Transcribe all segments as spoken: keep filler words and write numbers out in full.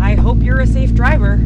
I hope you're a safe driver.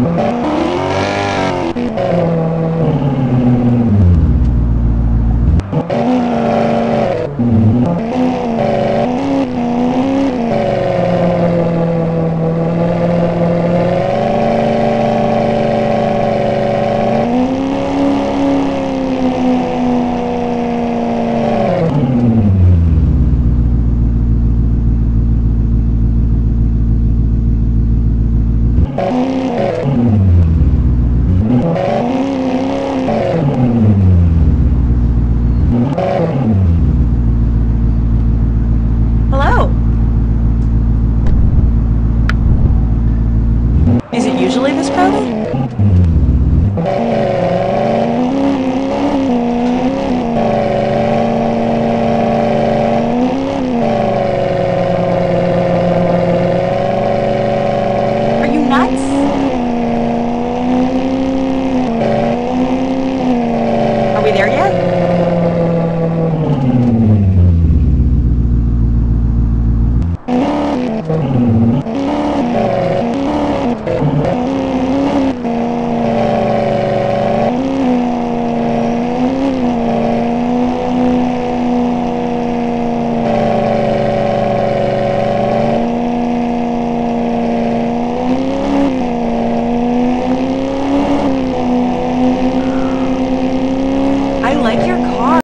Bye.